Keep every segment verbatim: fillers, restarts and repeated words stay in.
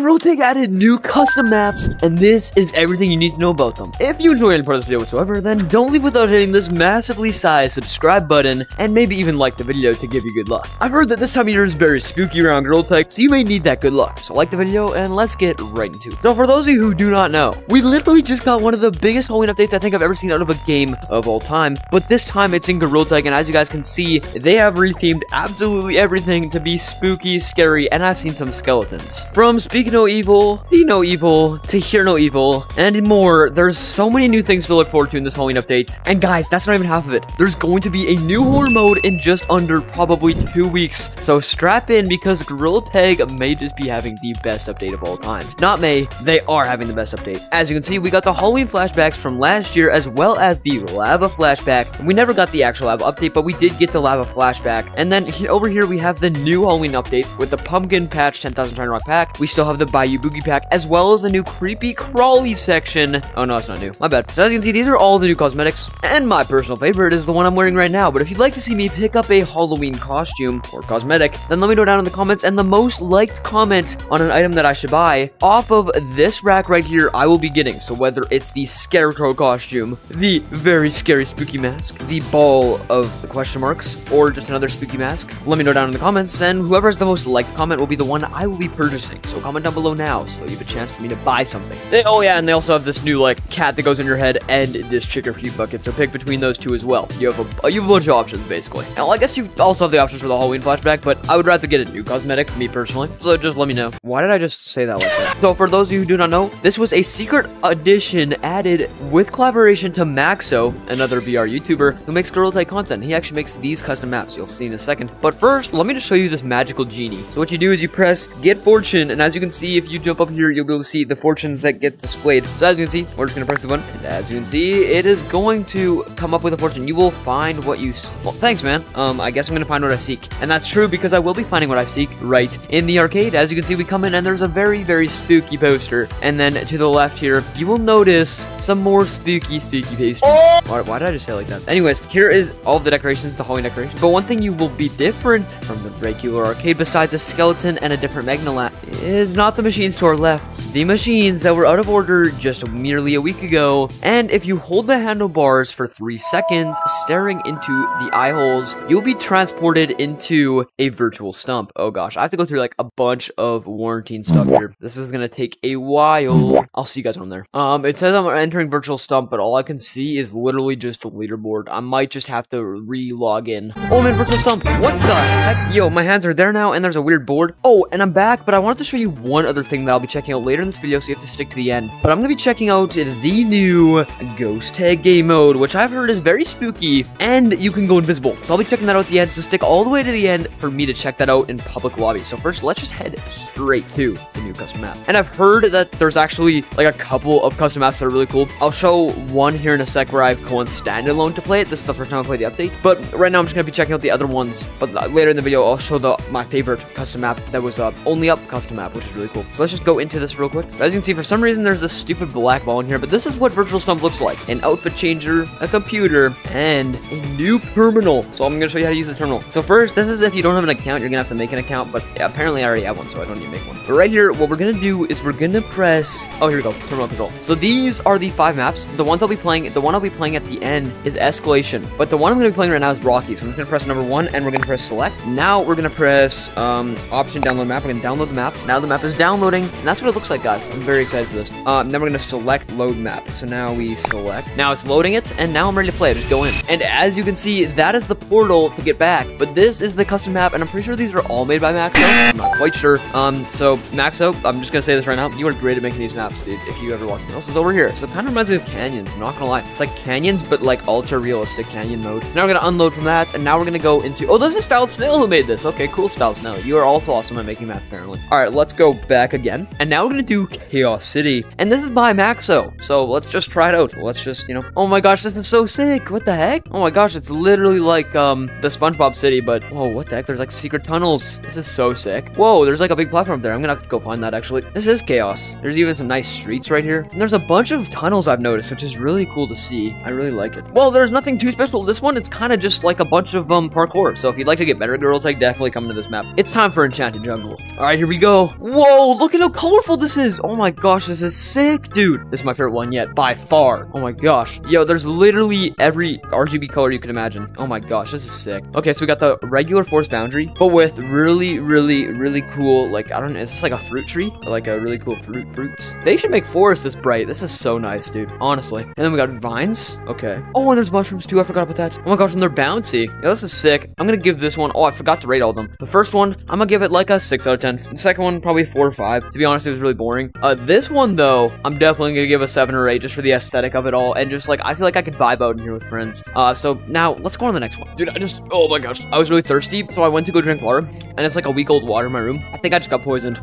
Gorilla Tag added new custom maps, and this is everything you need to know about them. If you enjoyed any part of this video whatsoever, then don't leave without hitting this massively sized subscribe button, and maybe even like the video to give you good luck. I've heard that this time of year is very spooky around Gorilla Tag, so you may need that good luck. So like the video, and let's get right into it. Now, for those of you who do not know, we literally just got one of the biggest Halloween updates I think I've ever seen out of a game of all time, but this time it's in Gorilla Tag, and as you guys can see, they have rethemed absolutely everything to be spooky, scary, and I've seen some skeletons. From Speak No Evil, Be No Evil, to Hear No Evil, and more. There's so many new things to look forward to in this Halloween update. And guys, that's not even half of it. There's going to be a new horror mode in just under probably two weeks. So strap in, because Gorilla Tag may just be having the best update of all time. Not may, they are having the best update. As you can see, we got the Halloween flashbacks from last year, as well as the lava flashback. And we never got the actual lava update, but we did get the lava flashback. And then he over here, we have the new Halloween update with the pumpkin patch ten thousand China Rock pack. We still have the Bayou Boogie pack, as well as the new creepy crawly section. Oh no, it's not new. My bad. So as you can see, these are all the new cosmetics. And my personal favorite is the one I'm wearing right now. But if you'd like to see me pick up a Halloween costume or cosmetic, then let me know down in the comments. And the most liked comment on an item that I should buy off of this rack right here, I will be getting. So whether it's the Scarecrow costume, the very scary spooky mask, the ball of question marks, or just another spooky mask, let me know down in the comments. And whoever has the most liked comment will be the one I will be purchasing. So comment down below now, so you have a chance for me to buy something. They, oh yeah, and they also have this new like cat that goes in your head and this chicken feed bucket. So pick between those two as well. You have a you have a bunch of options basically. Now I guess you also have the options for the Halloween flashback, but I would rather get a new cosmetic, me personally. So just let me know. Why did I just say that like that? So for those of you who do not know, this was a secret addition added with collaboration to Maxo, another V R YouTuber who makes Gorilla Tag content. He actually makes these custom maps. You'll see in a second. But first, let me just show you this magical genie. So what you do is you press Get Fortune, and as you can see, if you jump up here, you'll be able to see the fortunes that get displayed. So as you can see, we're just gonna press the button, and as you can see, it is going to come up with a fortune. You will find what you. Well, thanks, man. Um, I guess I'm gonna find what I seek, and that's true because I will be finding what I seek right in the arcade. As you can see, we come in, and there's a very, very spooky poster, and then to the left here, you will notice some more spooky, spooky pastries. Oh! Why, why did I just say it like that? Anyways, here is all the decorations, the Halloween decorations. But one thing you will be different from the regular arcade, besides a skeleton and a different Magna Lab, is not the machines to our left. The machines that were out of order just merely a week ago, and if you hold the handlebars for three seconds, staring into the eye holes, you'll be transported into a virtual stump. Oh gosh, I have to go through like a bunch of warranty stuff here. This is gonna take a while. I'll see you guys on there. Um, it says I'm entering virtual stump, but all I can see is literally just the leaderboard. I might just have to re-log in. Oh man, virtual stump. What the heck? Yo, my hands are there now, and there's a weird board. Oh, and I'm back, but I wanted to show you one other thing that I'll be checking out later in this video, so you have to stick to the end. But I'm gonna be checking out the new Ghost Tag game mode, which I've heard is very spooky, and you can go invisible. So I'll be checking that out at the end, so stick all the way to the end for me to check that out in public lobby. So first, let's just head straight to the new custom map. And I've heard that there's actually like a couple of custom maps that are really cool. I'll show one here in a sec where I've gone standalone to play it. This is the first time I played the update, but right now I'm just gonna be checking out the other ones. But later in the video, I'll show the my favorite custom map that was uh, Only Up custom map, which is really cool. So let's just go into this real quick. As you can see, for some reason there's this stupid black ball in here, but this is what virtual stump looks like: an outfit changer, a computer, and a new terminal. So I'm gonna show you how to use the terminal. So first, this is if you don't have an account, you're gonna have to make an account. But yeah, apparently I already have one, so I don't need to make one. But right here, what we're gonna do is we're gonna press. Oh, here we go. Terminal control. So these are the five maps. The ones I'll be playing. The one I'll be playing at the end is Escalation. But the one I'm gonna be playing right now is Rocky. So I'm just gonna press number one, and we're gonna press select. Now we're gonna press um, option download map. We're gonna download the map. Now the map is downloading, and that's what it looks like, guys. I'm very excited for this. Um, then we're gonna select load map. So now we select. Now it's loading it, and now I'm ready to play. I just go in, and as you can see, that is the portal to get back. But this is the custom map, and I'm pretty sure these are all made by Maxo. I'm not quite sure. Um, so Maxo, I'm just gonna say this right now. You are great at making these maps, dude. If you ever watch someone else's over here, so it kind of reminds me of canyons. I'm not gonna lie, it's like canyons, but like ultra realistic canyon mode. So now we're gonna unload from that, and now we're gonna go into. Oh, this is Styled Snail who made this. Okay, cool, Styled Snail. You are also awesome at making maps, apparently. All right, let's go back again, and now we're gonna do Chaos City, and this is by Maxo. So let's just try it out. Let's just, you know. Oh my gosh, this is so sick. What the heck? Oh my gosh, it's literally like um the SpongeBob City, but oh, what the heck? There's like secret tunnels. This is so sick. Whoa, there's like a big platform up there. I'm gonna have to go find that actually. This is chaos. There's even some nice streets right here, and there's a bunch of tunnels I've noticed, which is really cool to see. I really like it. Well, there's nothing too special. This one, it's kind of just like a bunch of um parkour. So if you'd like to get better at Gorilla Tag, definitely come to this map. It's time for Enchanted Jungle. All right, here we go. Whoa. Yo, look at how colorful this is. Oh my gosh, this is sick, dude. This is my favorite one yet, by far. Oh my gosh. Yo, there's literally every R G B color you can imagine. Oh my gosh, this is sick. Okay, so we got the regular forest boundary, but with really, really, really cool, like, I don't know, is this like a fruit tree? Or like a really cool fruit fruits? They should make forest this bright. This is so nice, dude, honestly. And then we got vines. Okay. Oh, and there's mushrooms too. I forgot about that. Oh my gosh, and they're bouncy. Yo, this is sick. I'm gonna give this one, oh, I forgot to rate all of them. The first one, I'm gonna give it like a six out of ten. The second one, probably four or five. To be honest, it was really boring. Uh, this one, though, I'm definitely gonna give a seven or eight just for the aesthetic of it all. And just like, I feel like I could vibe out in here with friends. Uh, so now let's go on to the next one. Dude, I just, oh my gosh. I was really thirsty, so I went to go drink water. And it's like a week old water in my room. I think I just got poisoned.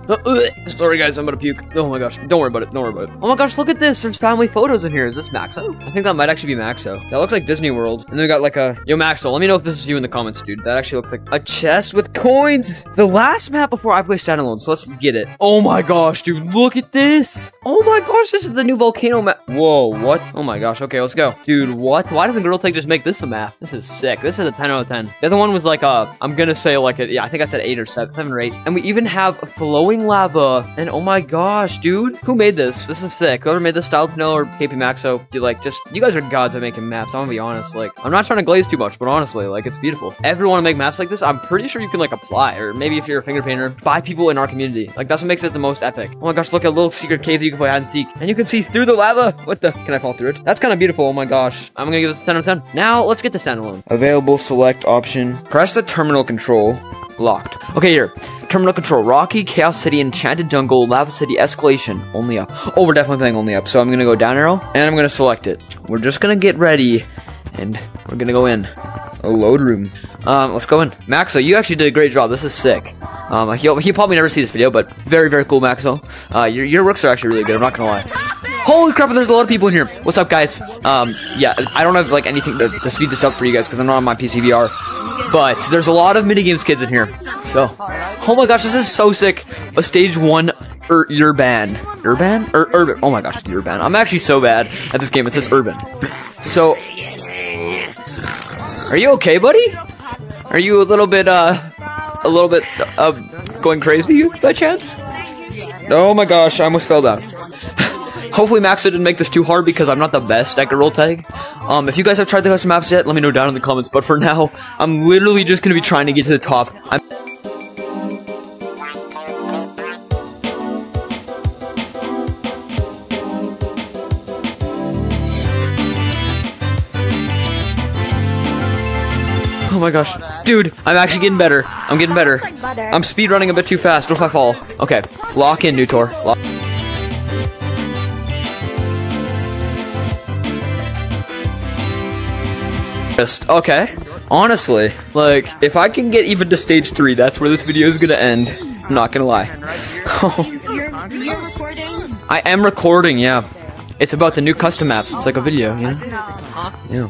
Sorry, guys, I'm gonna puke. Oh my gosh. Don't worry about it. Don't worry about it. Oh my gosh, look at this. There's family photos in here. Is this Maxo? I think that might actually be Maxo. That looks like Disney World. And then we got like a, yo, Maxo, let me know if this is you in the comments, dude. That actually looks like a chest with coins. The last map before I play standalone, so let's get it. Oh my gosh, dude, look at this. Oh my gosh, this is the new volcano map. Whoa, what? Oh my gosh, okay, let's go. Dude, what? Why doesn't Gorilla Tag just make this a map? This is sick. This is a ten out of ten. The other one was like a, I'm gonna say like a, yeah, I think I said eight or seven, seven or eight. And we even have flowing lava. And oh my gosh, dude, who made this? This is sick. Whoever made this, Styled Snail or K P Maxo, dude, like, just, you guys are gods at making maps, I'm gonna be honest. Like, I'm not trying to glaze too much, but honestly, like, it's beautiful. Everyone make maps like this, I'm pretty sure you can like apply, or maybe if you're a finger painter, by people in our community. Like, that's what makes it the most epic. Oh my gosh, look at a little secret cave that you can play hide and seek. And you can see through the lava. What the? Can I fall through it? That's kind of beautiful. Oh my gosh. I'm gonna give this a ten out of ten. Now, let's get to standalone. Available select option. Press the terminal control. Locked. Okay, here. Terminal control. Rocky, Chaos City, Enchanted Jungle, Lava City, Escalation, Only Up. Oh, we're definitely playing Only Up. So I'm gonna go down arrow, and I'm gonna select it. We're just gonna get ready, and we're gonna go in. A load room. Um, let's go in. Maxo, you actually did a great job. This is sick. Um, he'll, he'll probably never see this video, but very, very cool, Maxo. Uh, your, your rooks are actually really good. I'm not gonna lie. Holy crap, there's a lot of people in here. What's up, guys? Um, yeah, I don't have, like, anything to, to speed this up for you guys, because I'm not on my P C V R. But there's a lot of minigames kids in here. So, oh my gosh, this is so sick. A stage one ur urban. Urban? Ur urban. Oh my gosh, urban. I'm actually so bad at this game. It says urban. So, are you okay, buddy? Are you a little bit, uh, a little bit, uh, going crazy by chance? Oh my gosh, I almost fell down. Hopefully Maxo didn't make this too hard because I'm not the best at Gorilla Tag. Um, if you guys have tried the custom maps yet, let me know down in the comments. But for now, I'm literally just going to be trying to get to the top. I'm Oh my gosh. Dude, I'm actually getting better. I'm getting better. I'm speedrunning a bit too fast. What if I fall? Okay. Lock in, Nutor. Lock Okay. Honestly, like, if I can get even to stage three, that's where this video is gonna end. I'm not gonna lie. I am recording, yeah. It's about the new custom maps. It's like a video, you know?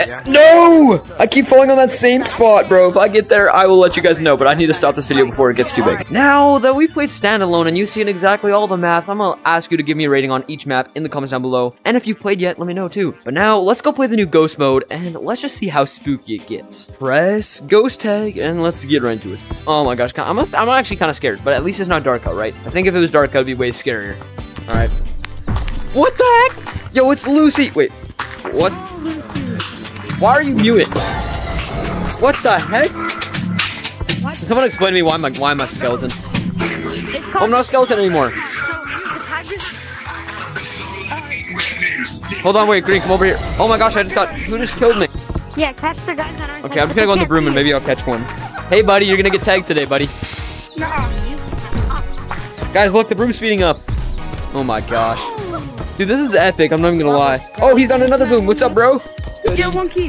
Yeah. No! I keep falling on that same spot, bro. If I get there, I will let you guys know, but I need to stop this video before it gets too big. Now that we've played standalone and you've seen exactly all the maps, I'm gonna ask you to give me a rating on each map in the comments down below. And if you've played yet, let me know too. But now, let's go play the new ghost mode, and let's just see how spooky it gets. Press ghost tag, and let's get right into it. Oh my gosh, I'm, I'm actually kind of scared, but at least it's not dark out, right? I think if it was dark, I'd be way scarier. All right. What the heck? Yo, it's Lucy. Wait, what? Why are you muted? What the heck? What? Can someone explain to me why I'm a, why I'm a skeleton? Oh, I'm not a skeleton anymore. Hold on, wait, Green, come over here. Oh my gosh, I just got, who just killed me? Yeah, catch the guys that aren't. Okay, I'm just gonna go in the broom and maybe I'll catch one. Hey buddy, you're gonna get tagged today, buddy. Guys, look, the broom's speeding up. Oh my gosh. Dude, this is epic, I'm not even gonna lie. Oh, he's on another broom, what's up, bro?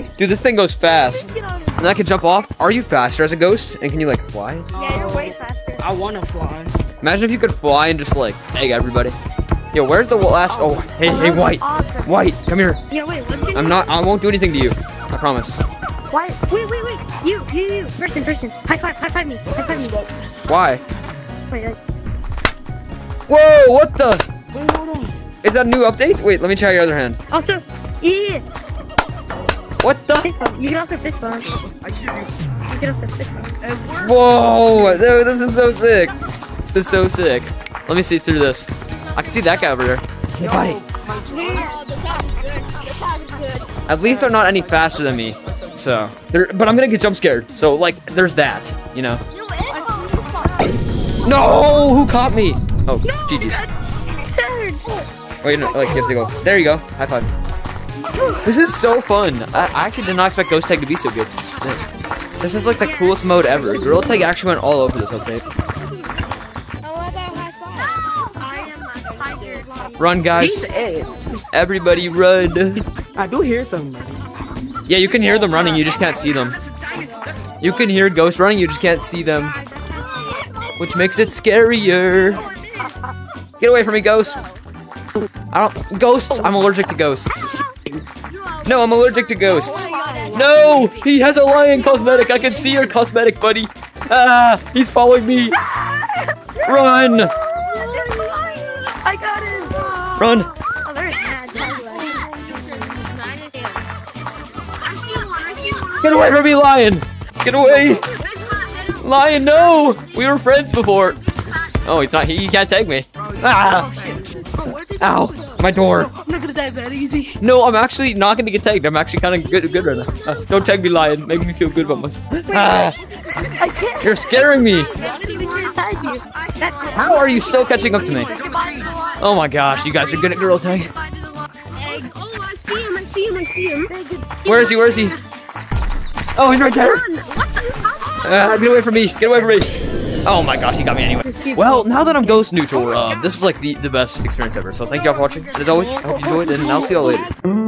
Dude, this thing goes fast. And I can jump off. Are you faster as a ghost? And can you like fly? Yeah, you're way faster. I wanna fly. Imagine if you could fly and just like egg everybody. Yo, where's the last? Oh, hey, hey, White, White, come here. Yeah, wait. I'm not. I won't do anything to you. I promise. Why? Wait, wait, wait. You, you, you. Person, person. High five, high five me. High five me. Why? Wait, wait. Whoa! What the? Wait, hold on. Is that a new update? Wait, let me try your other hand. Also, yeah. What the? You can also fist bump. I shoot you. get us a fish one. Whoa! This is so sick. This is so sick. Let me see through this. I can see that guy over there. Hey, buddy. Oh, the tag is good. The tag is good. At least they're not any faster than me. So, they're, but I'm gonna get jump scared. So, like, there's that. You know. No! Who caught me? Oh, no, G G's. Wait, no, like, you have to go. There you go. High five. This is so fun. I, I actually did not expect Ghost Tag to be so good. Sick. This is like the coolest mode ever. Gorilla Tag actually went all over this update. Run, guys. Everybody run. I do hear something. Yeah, you can hear them running. You just can't see them. You can hear Ghost running. You just can't see them. Which makes it scarier. Get away from me, Ghost. I don't. Ghosts. I'm allergic to ghosts. No, I'm allergic to ghosts. No, he has a lion cosmetic. I can see your cosmetic, buddy. Ah, he's following me. Run. I got him. Run. Get away from me, lion. Get away. Lion, no! We were friends before. Oh, he's not. He, he can't take me. Ah! Ow! My door. I'm not gonna die that easy. No, I'm actually not gonna get tagged. I'm actually kind of good, good right now. Uh, don't tag me, lion. Make me feel good about myself. Ah! I can't. You're scaring me. How are you still catching up to me? Oh my gosh, you guys are good at Gorilla Tag. Oh, I see him. I see him. I see him. Where is he? Where is he? Oh, he's right there. Uh, get away from me! Get away from me! Oh my gosh, he got me anyway. Well, now that I'm ghost neutral, uh, this was like the, the best experience ever. So thank y'all for watching. And as always, I hope you enjoyed, and I'll see y'all later.